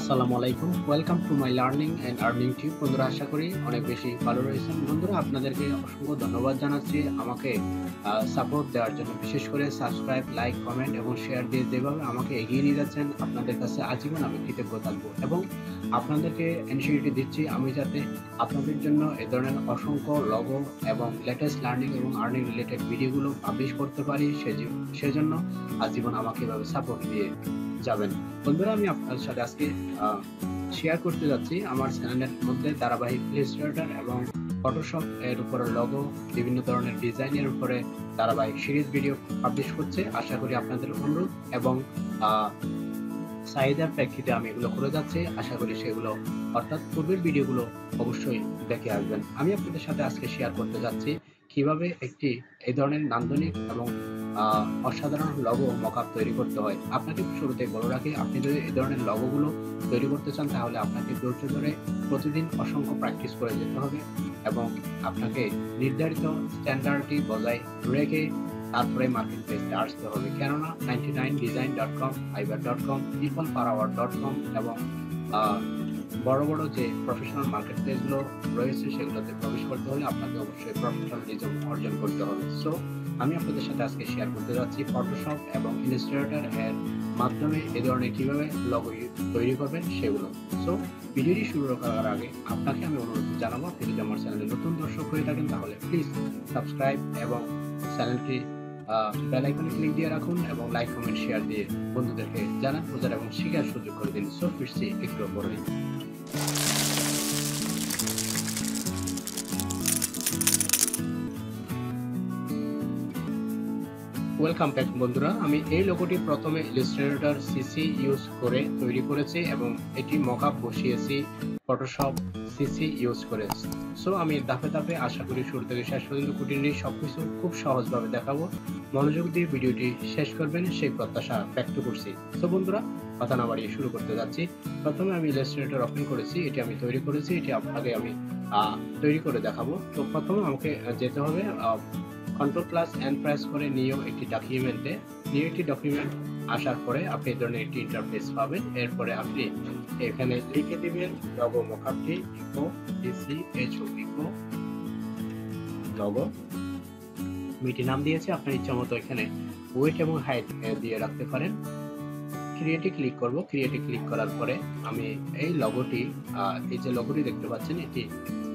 আসসালামুআলাইকুম welcome to my learning and earning tube. বন্ধুরা আশা করি অনেক বেশি ভালো রয়েছেন। বন্ধুরা আপনাদেরকে অসংখ্য ধন্যবাদ জানাচ্ছি আমাকে সাপোর্ট দেওয়ার জন্য, বিশেষ করে সাবস্ক্রাইব, লাইক, কমেন্ট এবং শেয়ার দিয়ে যেভাবে আমাকে এগিয়ে নিয়ে যাচ্ছেন আপনাদের কাছে আজীবন আমি কৃতজ্ঞ থাকবো এবং আপনাদেরকে এনসিউরিটি দিচ্ছি আমি যাতে আপনাদের জন্য এ ধরনের অসংখ্য লগো এবং লেটেস্ট লার্নিং এবং আর্নিং রিলেটেড ভিডিওগুলো পাবলিশ করতে পারি, সেজন্য আজীবন আমাকে এভাবে সাপোর্ট দিয়ে যাবেন। বন্ধুরা আমি আপনাদের সাথে আজকে শেয়ার করতে যাচ্ছি আমার চ্যানেলের মধ্যে ধারাবাহিক ইলাস্ট্রেটর এবং ফটোশপ এর উপরে লগো, বিভিন্ন ধরনের ডিজাইনের উপরে ধারাবাহিক সিরিজ ভিডিও পাবলিশ করছে। আশা করি আপনাদের অনুরোধ এবং চাহিদার প্রেক্ষিতে আমি এগুলো করে যাচ্ছি। আশা করি সেগুলো অর্থাৎ পূর্বের ভিডিওগুলো অবশ্যই দেখে আসবেন। আমি আপনাদের সাথে আজকে শেয়ার করতে যাচ্ছি কিভাবে একটি এই ধরনের নান্দনিক এবং অসাধারণ লগো মকআপ তৈরি করতে হয়। আপনাকে শুরুতে বলে রাখি, আপনি যদি এই ধরনের লগোগুলো তৈরি করতে চান তাহলে আপনাকে ধৈর্য ধরে প্রতিদিন অসংখ্য প্র্যাকটিস করে যেতে হবে এবং আপনাকে নির্ধারিত স্ট্যান্ডার্ডটি বজায় রেখে তারপরে মার্কেট প্লেসে আসতে হবে, কেননা 99design.com, fiverr.com, peoplepowerhour.com এবং বড় বড় যে প্রফেশনাল মার্কেট প্লেসগুলো রয়েছে সেগুলোতে প্রবেশ করতে হলে আপনাকে অবশ্যই প্রফেশনালিজম অর্জন করতে হবে। সো আমি আপনাদের সাথে আজকে শেয়ার করতে যাচ্ছি ফটোশপ এবং ইলাস্ট্রেটর এর মাধ্যমে এই ধরনের কীভাবে লগো তৈরি করবেন সেগুলো। সো ভিডিওটি শুরু করার আগে আপনাকে আমি অনুরোধ জানাবো, আপনি যদি আমার চ্যানেলে নতুন দর্শক হয়ে থাকেন তাহলে প্লিজ সাবস্ক্রাইব এবং চ্যানেলটি বেল আইকনে ক্লিক দিয়ে রাখুন এবং লাইক, কমেন্ট, শেয়ার দিয়ে বন্ধুদেরকে জানান, প্রচার এবং শেখার সুযোগ করে দিন। সো ফিরছি একটু পরে। ওয়েলকাম ব্যাক বন্ধুরা, আমি এই লোগোটি প্রথমে ইলাস্ট্রেটর সিসি ইউজ করে তৈরি করেছি এবং এটি মকআপ বসিয়েছি ফটোশপ সিসি ইউজ করে। সো আমি ধাপে ধাপে আশা করি শুরু থেকে শেষ পর্যন্ত কুটিনি সবকিছু খুব সহজভাবে দেখাবো। মনোযোগ দিয়ে ভিডিওটি শেষ করবেন সেই প্রত্যাশা ব্যক্ত করছি। সো বন্ধুরা কথা না বাড়িয়ে শুরু করতে যাচ্ছি। প্রথমে আমি ইলাস্ট্রেটর ওপেন করেছি, এটি আমি তৈরি করেছি, এটি আপনাকে আমি তৈরি করে দেখাবো। তো প্রথমে আমাকে যেতে হবে Ctrl+N প্রেস করে নিয়েও একটি ডকুমেন্টে, নিয়ে একটি ডকুমেন্ট আসার পরে আপনি এই ধরনের একটি ইন্টারফেস পাবেন। এরপরে আপনি এখানে লিখে দিবেন লগো মকআপটি ECHO লগো মিটি নাম দিয়েছে, আপনার ইচ্ছা মতো এখানে ওয়েট এবং হাইট দিয়ে রাখতে পারেন। ক্রিয়েটে ক্লিক করব, ক্রিয়েটে ক্লিক করার পরে আমি এই লগোটি, এই যে লগোটি দেখতে পাচ্ছেন এটি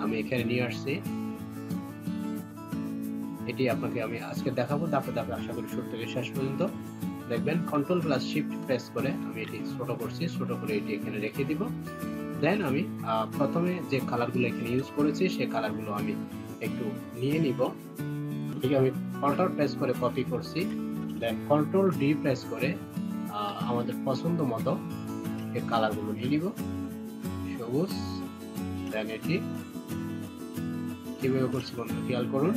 আমি এখানে নিয়ে আসছি। এটি আপনাকে আমি আজকে দেখাবো ধাপে ধাপে, আশা করি শুরু থেকে শেষ পর্যন্ত দেখবেন। Ctrl+Shift প্রেস করে আমি এটি ছোট করছি, ছোট করে এটি এখানে রেখে দিব। দেন আমি প্রথমে যে কালারগুলো এখানে ইউজ করেছি সেই কালারগুলো আমি একটু নিয়ে নিব। ঠিক আমি অল্টার প্রেস করে কপি করছি, দেন Ctrl+D প্রেস করে আমাদের পছন্দ মতো এই কালারগুলো নিয়ে নিব। সবুজ, দেন এটি কীভাবে করছি বন্ধুরা খেয়াল করুন,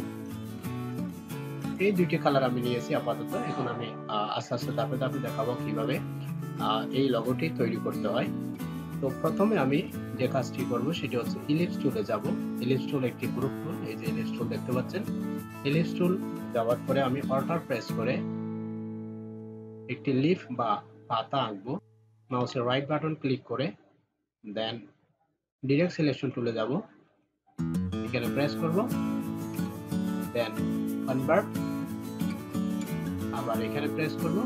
এই দুইটি কালার আমি নিয়েছি আপাতত। এখন আমি আস্তে আস্তে ধাপে ধাপে দেখাবো কিভাবে এই লগোটি তৈরি করতে হয়। তো প্রথমে আমি যে কাজটি করব সেটি হচ্ছে ইলিপস টুলে যাব। ইলিপস টুল একটি গ্রুপ টুল, এই যে ইলিপস টুল দেখতে পাচ্ছেন। ইলিপস টুল যাওয়ার পরে আমি অল্টার প্রেস করে একটি লিফ বা পাতা আঁকবো। মাউসের রাইট বাটন ক্লিক করে দেন ডিরেক্ট সিলেকশন টুলে যাব, এখানে প্রেস করব, দেন কনভার্ট, আবার এখানে প্রেস করব,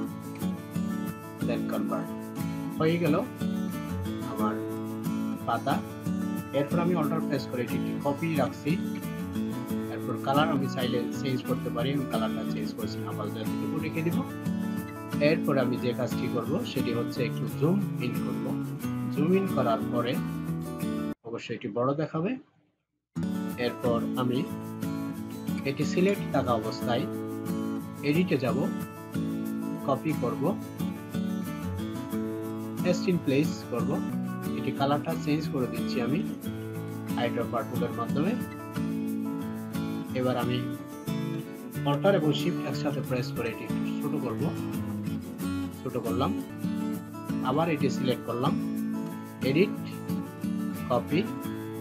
দেন কনভার্ট। হয়ে গেল আমার পাতা। এরপর আমি অল্টার প্রেস করে এটি কপি রাখছি। এরপর কালার আমি চাইলে চেঞ্জ করতে পারি, আমি কালারটা চেঞ্জ করছি, আবার যতটুকু রেখে দিব। এরপর আমি যে কাজটি করব সেটি হচ্ছে একটু জুম ইন করব। জুম ইন করার পরে অবশ্যই এটি বড় দেখাবে। এরপর আমি এটি সিলেক্ট থাকা অবস্থায় এডিটে যাব, কপি করব, পেস্ট ইন প্লেস করব। এটি কালারটা চেঞ্জ করে দিচ্ছি আমি হাইড্রোপার টুলের মাধ্যমে। এবার আমি অল্টার এবং শিফট একসাথে প্রেস করে এটি ছোট করব, ছোট করলাম, আবার এটি সিলেক্ট করলাম, edit, copy,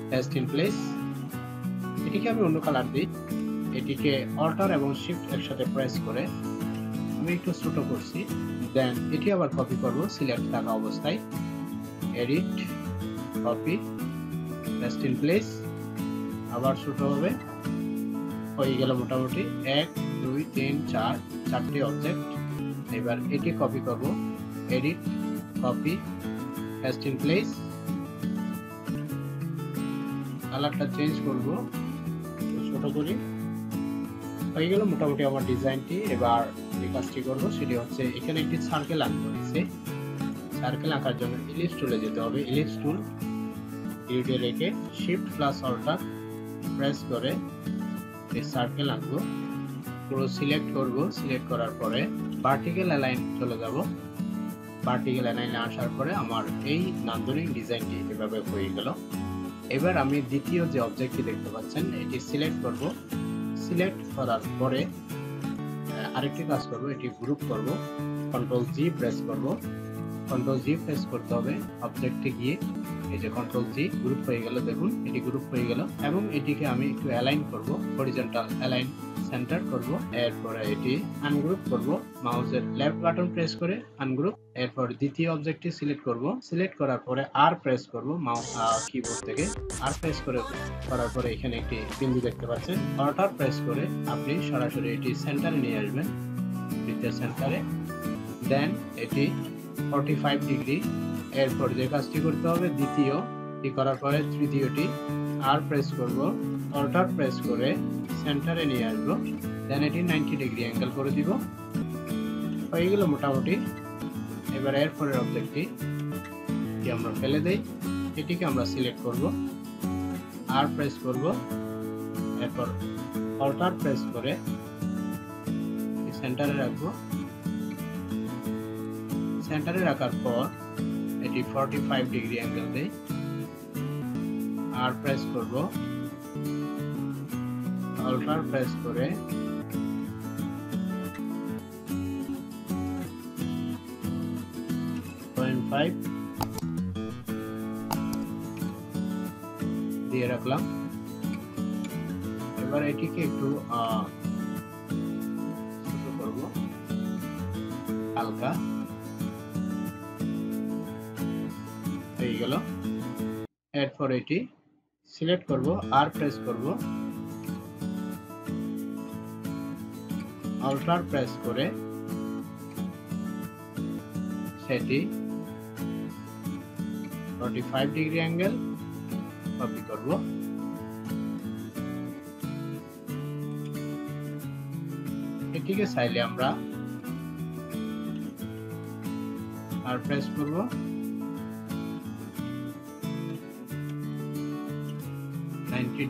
paste in place. এটিকে আমি অন্য কালার দিই, এটিকে অল্টার এবং শিফট একসাথে প্রেস করে আমি একটু ছোট করছি, দেন এটি আবার কপি করব সিলেক্ট থাকা অবস্থায়। edit, copy, paste in place, আবার ছোট হবে। হয়ে গেল মোটামুটি 1 2 3 4 4টি অবজেক্ট। এবার এটি কপি করব, edit, copy, paste in place. কালারটা চেঞ্জ করব, ছোট করি। হয়ে গেল মোটামুটি আমার ডিজাইনটি। এবার যে কাজটি করব সেটি হচ্ছে এখানে একটি সার্কেল আঁকতে হয়েছে। সার্কেল আঁকার জন্য ইলিপস টুলে যেতে হবে। ইলিপস টুল এটিতে রেখে শিফট প্লাস অল্ট প্রেস করে এই সার্কেল আঁকবো। পুরো সিলেক্ট করব, সিলেক্ট করার পরে ভার্টিক্যাল অ্যালাইন চলে যাব। ভার্টিক্যাল অ্যালাইনে আসার পরে আমার এই নান্দনিক ডিজাইনটি এভাবে হয়ে গেল। এবার আমি দ্বিতীয় যে অবজেক্টটি দেখতে পাচ্ছেন এটি সিলেক্ট করব। সিলেক্ট করার পরে আরেকটি কাজ করব, এটি গ্রুপ করব। কন্ট্রোল জি প্রেস করব, কন্ট্রোল জি প্রেস করতে হবে অবজেক্টে গিয়ে। এই যে কন্ট্রোল জি, গ্রুপ হয়ে গেল। দেখুন এটি গ্রুপ হয়ে গেল এবং এটিকে আমি একটু অ্যালাইন করব, হরিজন্টাল অ্যালাইন সেন্টার করব। এরপরে এটি আনগ্রুপ করব, মাউসের লেফট বাটন প্রেস করে আনগ্রুপ। এরপর দ্বিতীয় অবজেক্টটি সিলেক্ট করব। সিলেক্ট করার পরে আর প্রেস করব, মাউস কিবোর্ড থেকে আর প্রেস করে করার পরে এখানে একটি বিন্দু দেখতে পাচ্ছেন। অল্টার প্রেস করে আপনি সরাসরি এটি সেন্টারে নিয়ে আসবেন, বৃত্তের সেন্টারে। দেন এটি 45 ডিগ্রি। এরপর যে কাজটি করতে হবে দ্বিতীয়টি করার পরে তৃতীয়টি আর প্রেস করব, অল্টার প্রেস করে সেন্টারে নিয়ে আসবো। দেন এটি 90 ডিগ্রি অ্যাঙ্গেল করে দিব। হয়ে গেল মোটামুটি। এবার এরপরের অবজেক্টটি আমরা ফেলে দেই, এটিকে আমরা সিলেক্ট করব, আর প্রেস করব, এরপর অল্টার প্রেস করে সেন্টারে রাখবো। সেন্টারে রাখার পর এটি 45 ডিগ্রি অ্যাঙ্গেল দেই, আর প্রেস করব, অল্টার প্রেস করে দিয়ে রাখলাম। এবার এটিকে একটু ছোট করব, হালকা। হয়ে গেল। এরপর এটি সিলেক্ট করব, আর প্রেস করব, অল্টার প্রেস করে সেটি 45 ডিগ্রি অ্যাঙ্গেল কপি করব। এটিকে চাইলে আমরা আর প্রেস করব,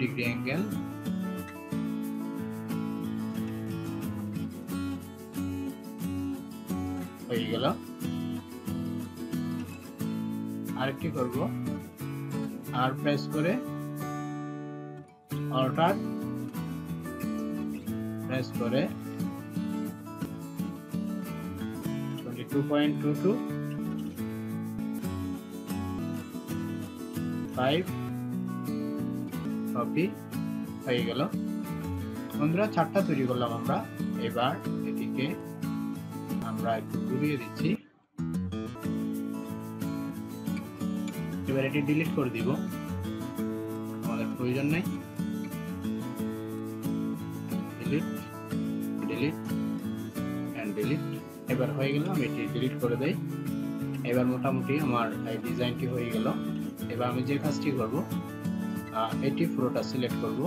ডিগ্রি অ্যাঙ্গেল। হয়ে গেল। আরেকটি করব, আর প্রেস করে অল্টার প্রেস করে 22.225 কপি। হয়ে গেল। বন্ধুরা 4টা তৈরি করলাম আমরা। এবার এটিকে আমরা একটু ঘুরিয়ে দিচ্ছি। এবার এটি ডিলিট করে দিব, আমাদের প্রয়োজন নেই। Delete, delete and delete. এবার হয়ে গেল, আমি এটি ডিলিট করে দেই। এবার মোটামুটি আমার এই ডিজাইনটি হয়ে গেল। এবার আমি যে কাজটি করব এটি পুরোটা সিলেক্ট করব।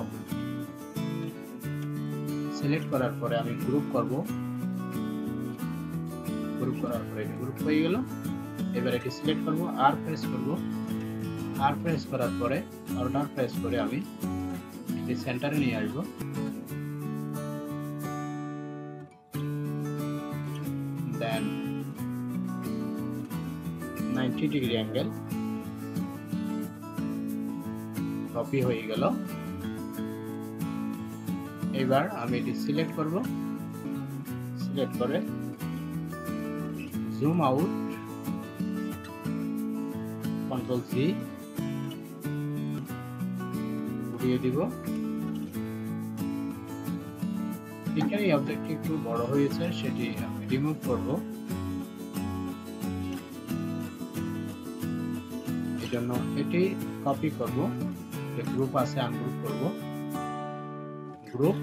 সিলেক্ট করার পরে আমি গ্রুপ করব, গ্রুপ করার পরে গ্রুপ হয়ে গেল। এবার এটি সিলেক্ট করব, আর প্রেস করব, আর প্রেস করার পরে অল্টার প্রেস করে আমি এটি সেন্টারে নিয়ে আসব। দেন 90 ডিগ্রি অ্যাঙ্গেল কপি হয়ে গেল। এবার আমি এটি সিলেক্ট করব, সিলেক্ট করে জুম আউট, কন্ট্রোল সি, ঘুরিয়ে দিব। এখানে এই অবজেক্টটি একটু বড় হয়েছে, সেটি আমি রিমুভ করব। জন্য এটি কপি করব, যে গ্রুপ আছে আনগ্রুপ করব, group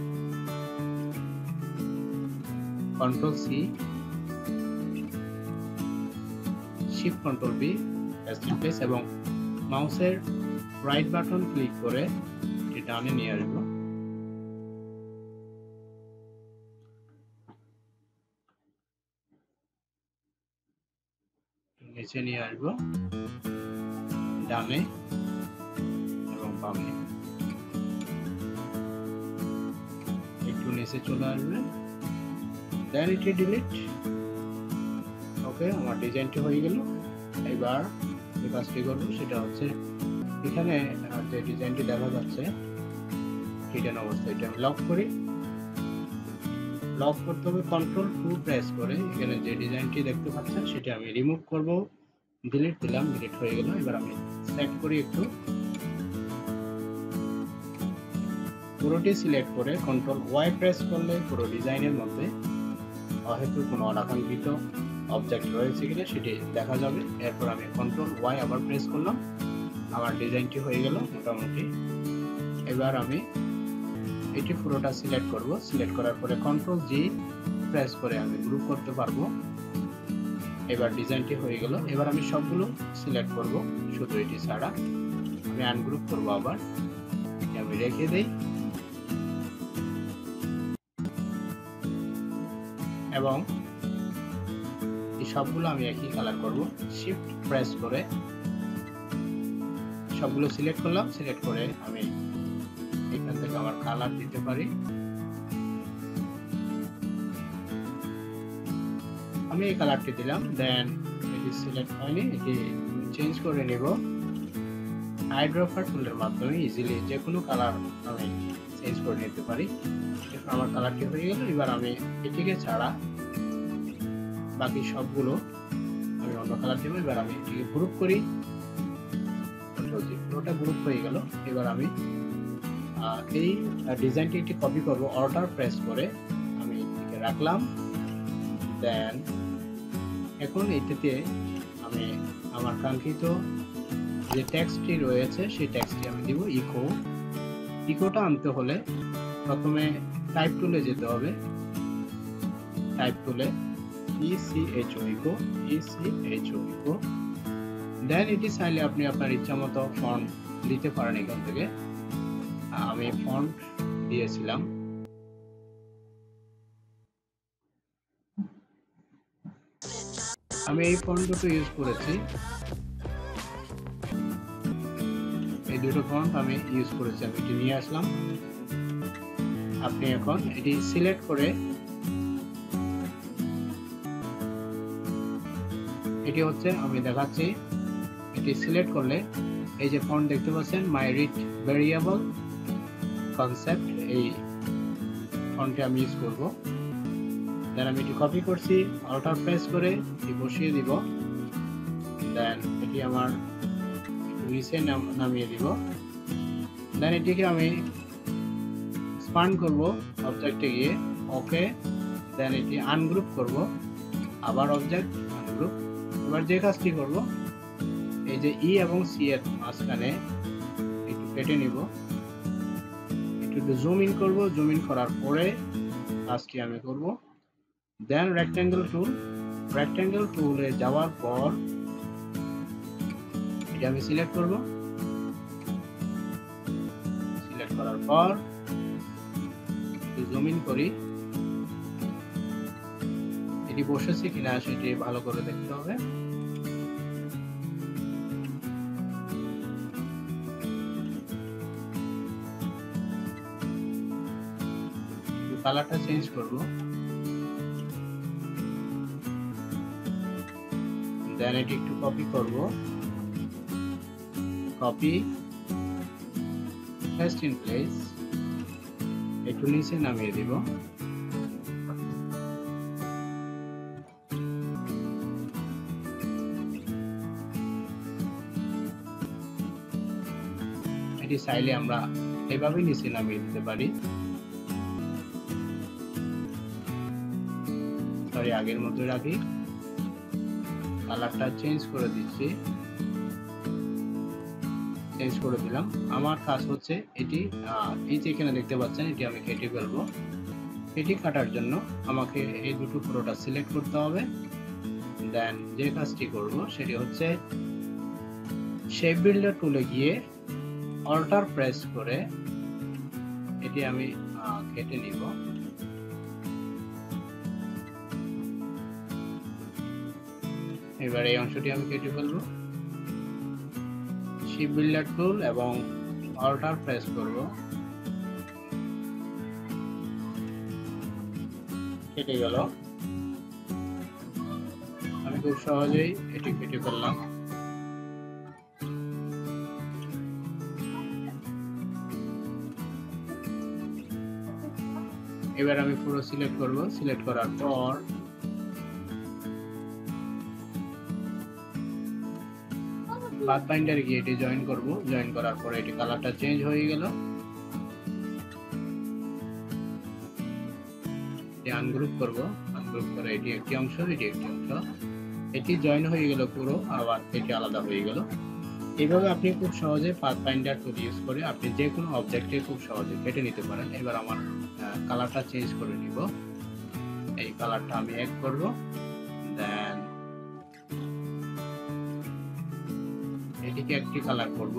control C shift control B paste এবং মাউসের রাইট বাটন ক্লিক করে এটি ডানে নিয়ে আসব। নিচে নিয়ে আসবো, ডানে এবং বামে একটু নিচে চলে আসবে, দেন এটি ডিলিট। ওকে, আমার ডিজাইনটি হয়ে গেল। এবার যে কাজটি করবো সেটা হচ্ছে এখানে যে ডিজাইনটি দেখা যাচ্ছে হিডেন অবস্থায় এটা আমি লক করি। লক করতে হবে কন্ট্রোল 2 প্রেস করে। এখানে যে ডিজাইনটি দেখতে পাচ্ছেন সেটা আমি রিমুভ করব, ডিলিট দিলাম, ডিলিট হয়ে গেল। এবার আমি সিলেক্ট করি, একটু পুরোটি সিলেক্ট করে কন্ট্রোল ওয়াই প্রেস করলে পুরো ডিজাইনের মধ্যে অহেতু কোনো অনাকাঙ্ক্ষিত অবজেক্ট রয়েছে কিনা সেটি দেখা যাবে। এরপর আমি কন্ট্রোল ওয়াই আবার প্রেস করলাম, আমার ডিজাইনটি হয়ে গেল মোটামুটি। এবার আমি এটি পুরোটা সিলেক্ট করব, সিলেক্ট করার পরে কন্ট্রোল জি প্রেস করে আমি গ্রুপ করতে পারবো। এবার ডিজাইনটি হয়ে গেল। এবার আমি সবগুলো সিলেক্ট করব, শুধু এটি ছাড়া আমি আনগ্রুপ করব। আবার আমি রেখে দেই এবং এই সবগুলো আমি একই কালার করব। শিফট প্রেস করে সবগুলো সিলেক্ট করলাম, সিলেক্ট করে আমি এখান থেকে আমার কালার দিতে পারি। আমি এই কালারটি দিলাম, দেন এটি সিলেক্ট হয়নি, এটি চেঞ্জ করে নেব। হাইড্রোফার টুলের মাধ্যমে ইজিলি যে কোনো কালার আমি চেঞ্জ করে নিতে পারি। আমার কালারটি হয়ে গেল। এবার আমি এটিকে ছাড়া বাকি সবগুলো আমি অন্য কালার দেবো। এবার আমি এটিকে গ্রুপ করি, পুরোটা গ্রুপ হয়ে গেল। এবার আমি এই ডিজাইনটি একটি কপি করব, অল্টার প্রেস করে আমি এটিকে রাখলাম। দেন এখন এটিতে আমি আমার কাঙ্ক্ষিত যে টেক্সটটি রয়েছে সেই টেক্সটটি আমি দিব। ইকোটা আনতে হলে প্রথমে টাইপ টুলে যেতে হবে, টাইপ টুলে ECHO ইকো, ECHO ইকো। দেন এটি চাইলে আপনি আপনার ইচ্ছা মতো ফন্ট দিতে পারেন। এখান থেকে আমি ফন্ট দিয়েছিলাম, আমি এই ফন্ট দুটো ইউজ করেছি, এই দুটো ফন্ট আমি ইউজ করেছি। আমি এটি নিয়ে আসলাম। আপনি এখন এটি সিলেক্ট করে, এটি হচ্ছে আমি দেখাচ্ছি, এটি সিলেক্ট করলে এই যে ফন্ট দেখতে পাচ্ছেন মাই রিড ভেরিয়েবল কনসেপ্ট, এই ফন্টে আমি ইউজ করব। দেন আমি এটি কপি করছি, অল্টার প্রেস করে এটি বসিয়ে দিব। দেন এটি আমার নিচে নামিয়ে দিব। দেন এটিকে আমি স্প্যান করব অবজেক্টে গিয়ে, ওকে। দেন এটি আনগ্রুপ করব, আবার অবজেক্ট আনগ্রুপ। এবার যে কাজটি করব, এই যে ই এবং সি এর মাঝখানে একটু কেটে নিব, একটু জুম ইন করব। জুম ইন করার পরে কাজটি আমি করব। দেন রেক্ট্যাঙ্গেল টুল, রেক্ট্যাঙ্গেল টুলে যাওয়ার পর এটা আমি সিলেক্ট করব। সিলেক্ট করার পর জুম ইন করি, এটি বসেছে কিনা সেটি ভালো করে দেখতে হবে। কালারটা চেঞ্জ করব, দেন এটি একটু কপি করব, কপি পেস্ট ইন প্লেস, একটু নিচে নামিয়ে দিব। এটি চাইলে আমরা এভাবে নিচে নামিয়ে দিতে পারি, আগের মতো রাখি। কালারটা চেঞ্জ করে দিচ্ছি, চেঞ্জ করে দিলাম। আমার কাজ হচ্ছে এটি এই যে এখানে দেখতে পাচ্ছেন এটি আমি কেটে ফেলবো। এটি কাটার জন্য আমাকে এই দুটো পুরোটা সিলেক্ট করতে হবে। দেন যে কাজটি করব সেটি হচ্ছে শেপ বিল্ডার টুলে গিয়ে অল্টার প্রেস করে এটি আমি কেটে নিব। এবার এই অংশটি আমি কেটে ফেলবো। শেপ বিল্ডার টুল এবং অল্টার প্রেস করব, কেটে গেল। আমি খুব সহজেই এটি কেটে ফেললাম। এবার আমি পুরো সিলেক্ট করব। সিলেক্ট করার পর পাথফাইন্ডারে গিয়ে এটি জয়েন করব। জয়েন করার পরে এটি কালারটা চেঞ্জ হয়ে গেল। আনগ্রুপ করব, আনগ্রুপ করে এটি একটি অংশ, এটি একটি অংশ, এটি জয়েন হয়ে গেল পুরো, আবার এটি আলাদা হয়ে গেল। এইভাবে আপনি খুব সহজে পাথফাইন্ডার টুল ইউজ করে আপনি যে কোনো অবজেক্টে খুব সহজে কেটে নিতে পারেন। এবার আমার কালারটা চেঞ্জ করে নিব। এই কালারটা আমি অ্যাড করব। দেন এটিকে একটি কালার করব,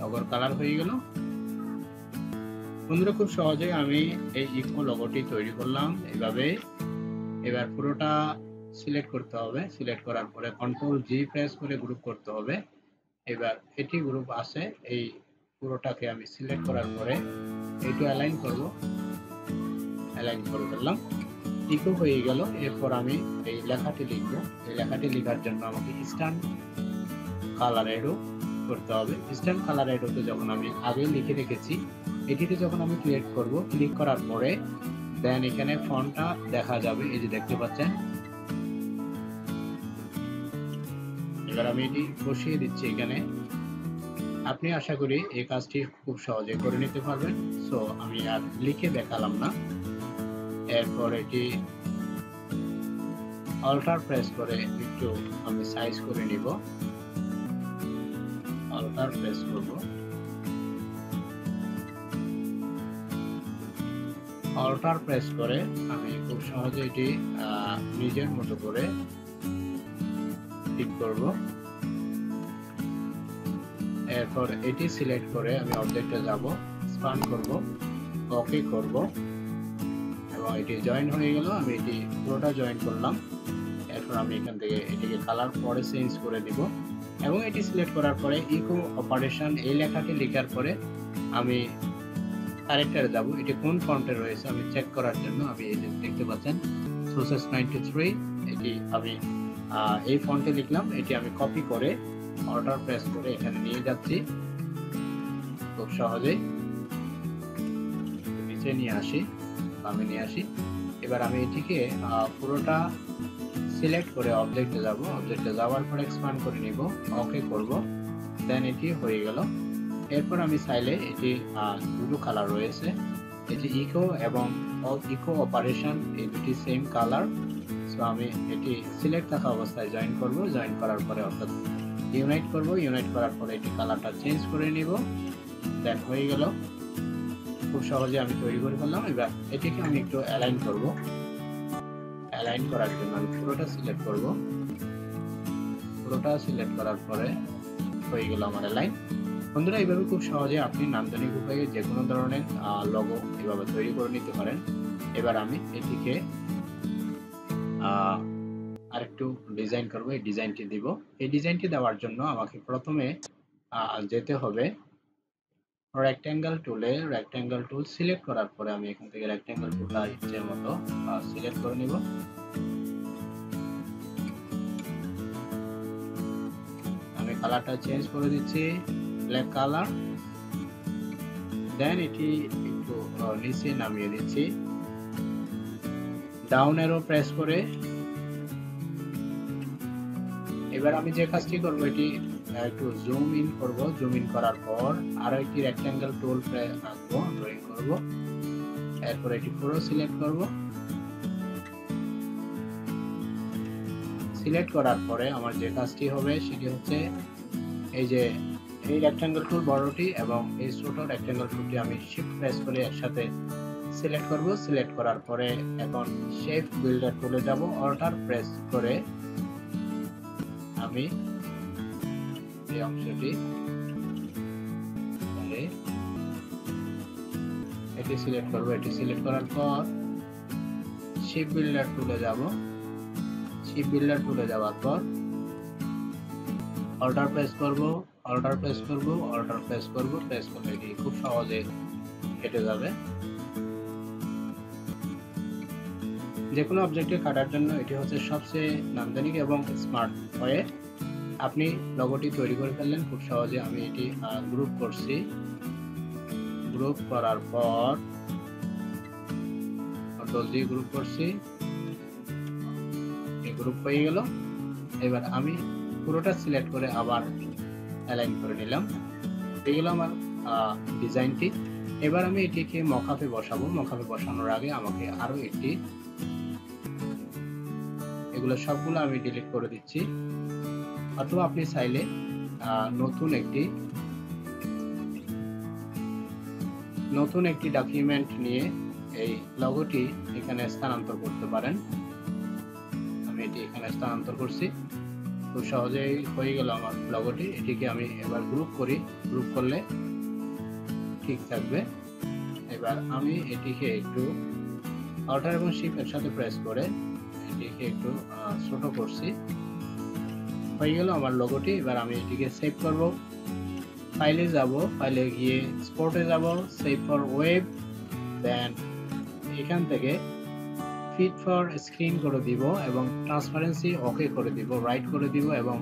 লগোর কালার হয়ে গেল। বন্ধুরা খুব সহজে আমি এই ইকো লোগোটি তৈরি করলাম এইভাবে। এবার পুরোটা সিলেক্ট করতে হবে। সিলেক্ট করার পরে কন্ট্রোল জি প্রেস করে গ্রুপ করতে হবে। এবার এটি গ্রুপ আছে, এই পুরোটাকে আমি সিলেক্ট করার পরে এইটু অ্যালাইন করব, অ্যালাইন করে ফেললাম, ইকো হয়ে গেল। এরপর আমি এই লেখাটি লিখব। এই লেখাটি লেখার জন্য আমাকে স্টান কালার এডো করতে হবে। স্টান কালার এডোতে যখন আমি আগে লিখে রেখেছি এটিতে যখন আমি ক্রিয়েট করব, ক্লিক করার পরে দেন এখানে ফন্টটা দেখা যাবে, এই যে দেখতে পাচ্ছেন। এবার আমি এটি বসিয়ে দিচ্ছি এখানে। আপনি আশা করি এই কাজটি খুব সহজে করে নিতে পারবেন। সো আমি আর লিখে দেখালাম না। এরপর এটি অল্টার প্রেস করে একটু আমি সাইজ করে নিব। অল্টার প্রেস করব, অল্টার প্রেস করে আমি খুব সহজে এটি নিজের মতো করে ক্লিক করব। এরপর এটি সিলেক্ট করে আমি অবজেক্টে যাব, স্প্যান করব, ওকে করব এবং এটি জয়েন হয়ে গেল। আমি এটি পুরোটা জয়েন করলাম। এরপর আমি এখান থেকে এটিকে কালার পরে চেঞ্জ করে দিব এবং এটি সিলেক্ট করার পরে ইকো অপারেশন এই লেখাটি লেখার পরে আমি কারেক্টারে যাব। এটি কোন ফন্টে রয়েছে আমি চেক করার জন্য আমি এই যে দেখতে পাচ্ছেন সোর্সেস 93, এটি আমি এই ফন্টে লিখলাম। এটি আমি কপি করে অল্টার প্রেস করে এখানে নিয়ে যাচ্ছি, খুব সহজেই নিচে নিয়ে আসি, আমি নিয়ে আসি। এবার আমি এটিকে পুরোটা সিলেক্ট করে অবজেক্টে যাব, অবজেক্টে যাওয়ার পর এক্সপ্যান্ড করে নিব, ওকে করব, দেন এটি হয়ে গেল। এরপর আমি চাইলে এটি দুটো কালার রয়েছে, এটি ইকো এবং ইকো অপারেশন এই দুটি সেম কালার। সো আমি এটি সিলেক্ট থাকা অবস্থায় জয়েন করব, জয়েন করার পরে অর্থাৎ ইউনাইট করব, ইউনাইট করার পরে এটি কালারটা চেঞ্জ করে নিব, দেন হয়ে গেল। খুব সহজে আমি তৈরি করে ফেললাম। এবার এটিকে আমি একটু অ্যালাইন করব। অ্যালাইন করার জন্য আমি পুরোটা সিলেক্ট করব, পুরোটা সিলেক্ট করার পরে হয়ে গেল আমার অ্যালাইন। বন্ধুরা এইভাবে খুব সহজে আপনি নান্দনিক উপায়ে যে কোনো ধরনের লোগো এভাবে তৈরি করে নিতে পারেন। এবার আমি এটিকে আরেকটু ডিজাইন করব, এই ডিজাইনটি দিব। এই ডিজাইনটি দেওয়ার জন্য আমাকে প্রথমে যেতে হবে রেক্ট্যাঙ্গেল টুলে। রেক্ট্যাঙ্গেল টুল সিলেক্ট করার পরে আমি এখান থেকে রেক্ট্যাঙ্গেল টুলটা ইচ্ছের মতো সিলেক্ট করে নিব। আমি কালারটা চেঞ্জ করে দিচ্ছি, ব্ল্যাক কালার। দেন এটি একটু নিচে নামিয়ে দিচ্ছি, ডাউন অ্যারো প্রেস করে। এবার আমি যে কাজটি করব এটি একটু জুম ইন করব। জুম ইন করার পর আরো একটি রেক্ট্যাঙ্গেল টুল প্রেস আঁকবো, ড্রয়িং করব। এরপর এটি পুরো সিলেক্ট করব। সিলেক্ট করার পরে আমার যে কাজটি হবে সেটি হচ্ছে रेक्टेंगल टूल बड़ोटी ए छोटो रेक्टेंगल टूल शिफ्ट प्रेस कर एक साथ सिलेक्ट करब। सिलेक्ट करार परे एखन शेप बिल्डर टूले जाब, अल्ट प्रेस करे आमी এই অংশটি তাহলে এটি সিলেক্ট করব। এটি সিলেক্ট করার পর শেপ বিল্ডার টুলে যাব। শেপ বিল্ডার টুলে যাওয়ার পর অল্টার প্রেস করব, অল্টার প্রেস করব, অল্টার প্রেস করব। প্রেস করলে এটি খুব সহজে কেটে যাবে। যে কোনো অবজেক্টে কাটার জন্য এটি হচ্ছে সবচেয়ে নান্দনিক এবং স্মার্ট ওয়ে। আপনি লগোটি তৈরি করে ফেললেন খুব সহজে। আমি এটি গ্রুপ করছি। গ্রুপ করার পর কন্ট্রোল দিয়ে গ্রুপ করছি, এই গ্রুপ হয়ে গেল। এবার আমি পুরোটা সিলেক্ট করে আবার অ্যালাইন করে নিলাম। হয়ে গেল আমার ডিজাইনটি। এবার আমি এটিকে মকআপে বসাবো। মকআপে বসানোর আগে আমাকে আরও একটি, এগুলো সবগুলো আমি ডিলিট করে দিচ্ছি। अथवा अपनी चाहले नतून एक डॉक्यूमेंट नहीं लगोटी स्थानान्तर करते स्थानान्तर कर खूब सहजे हो गल लगोटी। ये ग्रुप करी, ग्रुप कर ले ठीक थको। एबारे ये एक अल्टर एवं शिफ्ट एक साथ प्रेस कर एक छोटो कर হয়ে গেল আমার লোগোটি। এবার আমি এটিকে সেভ করব। ফাইলে যাব, ফাইলে গিয়ে এক্সপোর্টে যাব, সেভ ফর ওয়েব, দেন এখান থেকে ফিট ফর স্ক্রিন করে দিব এবং ট্রান্সপারেন্সি ওকে করে দিব, রাইট করে দিব এবং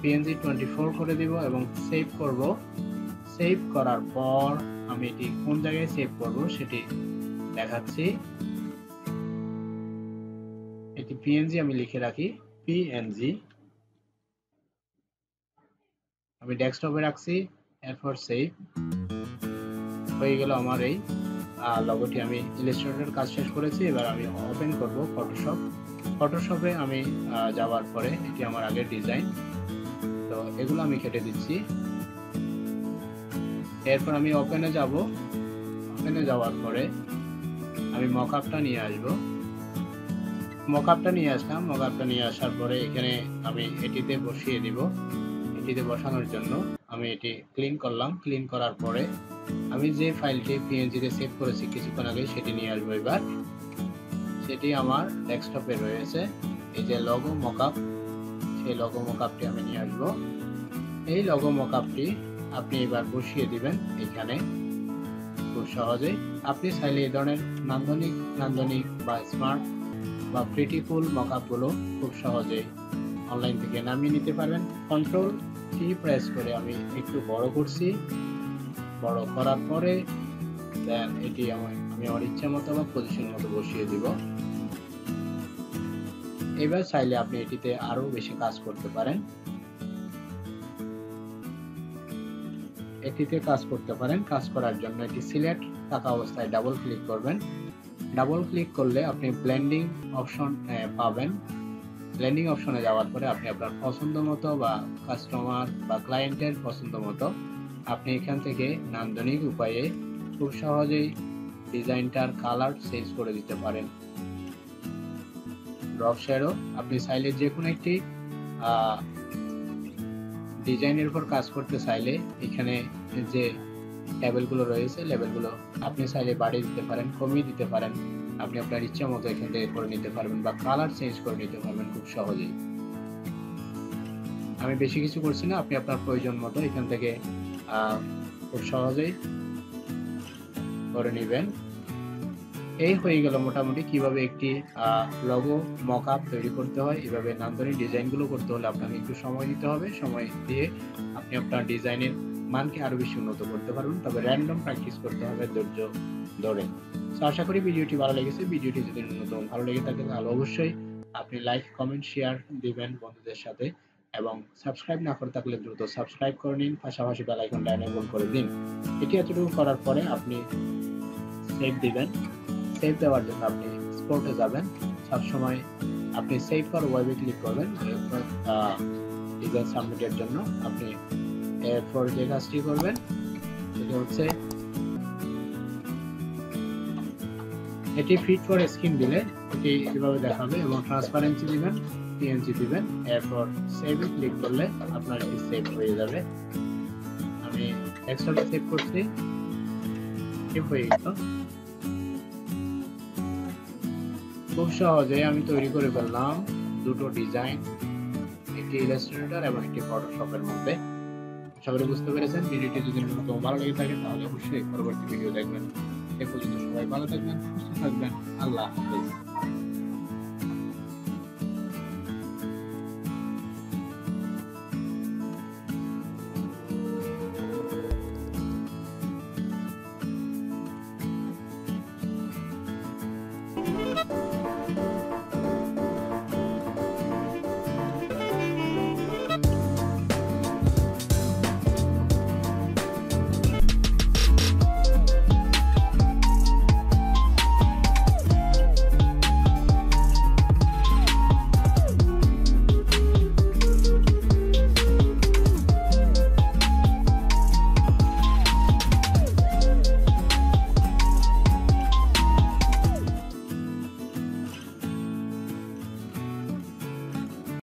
পিএনজি 24 করে দিব এবং সেভ করব। সেভ করার পর আমি এটি কোন জায়গায় সেভ করব সেটি দেখাচ্ছি। এটি পিএনজি আমি লিখে রাখি, পিএনজি আমি ডেস্কটপে রাখছি। এরপর সেভ হয়ে গেল আমার এই লগোটি। আমি ইলাস্ট্রেটরের কাজ শেষ করেছি। এবার আমি ওপেন করব ফটোশপ। ফটোশপে আমি যাওয়ার পরে এটি আমার আগের ডিজাইন, তো এগুলো আমি কেটে দিচ্ছি। এরপর আমি ওপেনে যাব। ওপেনে যাওয়ার পরে আমি মকআপটা নিয়ে আসব। মকআপটা নিয়ে আসলাম। মকআপটা নিয়ে আসার পরে এখানে আমি এটিতে বসিয়ে দিব। বসানোর জন্য আমি এটি ক্লিন করলাম। ক্লিন করার পরে আমি যে ফাইলটি পিএনজি তে সেভ করেছি কিছুক্ষণ আগে সেটি নিয়ে আসবো। এবার সেটি আমার ডেস্কটপে রয়েছে। এই যে লগো মকআপ, সেই লগো মকআপটি আমি নিয়ে আসবো। এই লগো মকআপটি আপনি এবার বসিয়ে দিবেন এখানে খুব সহজেই। আপনি চাইলে এই ধরনের নান্দনিক বা স্মার্ট বা প্রিটিকুল মকআপগুলো খুব সহজেই অনলাইন থেকে নামিয়ে নিতে পারবেন। কন্ট্রোল টি প্রেস করে আমি একটু বড় করছি। বড় করার পরে দেন এটি আমি আমার ইচ্ছা মতো বা পজিশন মতো বসিয়ে দিব। এবার চাইলে আপনি এটিতে আরো বেশি কাজ করতে পারেন, এটিতে কাজ করতে পারেন। কাজ করার জন্য এটি সিলেক্ট থাকা অবস্থায় ডাবল ক্লিক করবেন। ডাবল ক্লিক করলে আপনি ব্লেন্ডিং অপশন পাবেন। ব্লেন্ডিং অপশনে যাওয়ার পরে আপনি আপনার পছন্দ মতো বা কাস্টমার বা ক্লায়েন্টের পছন্দ মতো আপনি এখান থেকে নান্দনিক উপায়ে খুব সহজেই ডিজাইনটার কালার চেঞ্জ করে দিতে পারেন। ড্রপ শ্যাডো আপনি চাইলে যে কোনো একটি ডিজাইনের উপর কাজ করতে চাইলে এখানে যে লেভেলগুলো রয়েছে লেভেলগুলো আপনি চাইলে বাড়িয়ে দিতে পারেন, কমিয়ে দিতে পারেন। আপনি আপনার ইচ্ছা মতো এখান থেকে করে নিতে পারবেন বা কালার চেঞ্জ করে নিতে পারবেন খুব সহজেই। আমি বেশি কিছু করছি না, আপনি আপনার প্রয়োজন মতো এখান থেকে খুব সহজেই করে নেবেন। এই হয়ে গেল মোটামুটি কিভাবে একটি লগো মকআপ তৈরি করতে হয়। এভাবে নান্দনিক ডিজাইনগুলো করতে হলে আপনাকে একটু সময় দিতে হবে। সময় দিয়ে আপনি আপনার ডিজাইনের মানকে আরও বেশি উন্নত করতে পারবেন, তবে র্যান্ডম প্র্যাকটিস করতে হবে ধৈর্য ধরে। তো আশা করি ভিডিওটি ভালো লেগেছে। ভিডিওটি যদি নতুন ভালো লেগে থাকে তাহলে অবশ্যই আপনি লাইক, কমেন্ট, শেয়ার দিবেন বন্ধুদের সাথে এবং সাবস্ক্রাইব না করে থাকলে দ্রুত সাবস্ক্রাইব করে নিন, পাশাপাশি বেল আইকনটা এনেবল করে দিন। এটি এতটুকু করার পরে আপনি সেভ দিবেন। সেভ দেওয়ার জন্য আপনি এক্সপোর্টে যাবেন। সবসময় আপনি সেভ ফর ওয়েবে ক্লিক করবেন ডিজাইন সাবমিটের জন্য। আপনি এরপর যে কাজটি করবেন সেটা হচ্ছে এটি ফিট ফর স্কিম দিলে এটি এভাবে দেখাবে এবং ট্রান্সপারেন্সি দিবেন, টিএনজি দিবেন, এরপর সেভ এ ক্লিক করলে আপনার এটি সেভ হয়ে যাবে। আমি ডেস্কটপে সেভ করছি, সেভ হয়ে গেল। খুব সহজে আমি তৈরি করে ফেললাম দুটো ডিজাইন, একটি ইলাস্ট্রেটর এবং একটি ফটোশপের মধ্যে। আশা করি বুঝতে পেরেছেন। ভিডিওটি যদি ভালো লেগে থাকে তাহলে অবশ্যই পরবর্তী ভিডিও দেখবেন। এ পর্যন্ত সবাই ভালো থাকবেন, সুস্থ থাকবেন। আল্লাহ হাফেজ।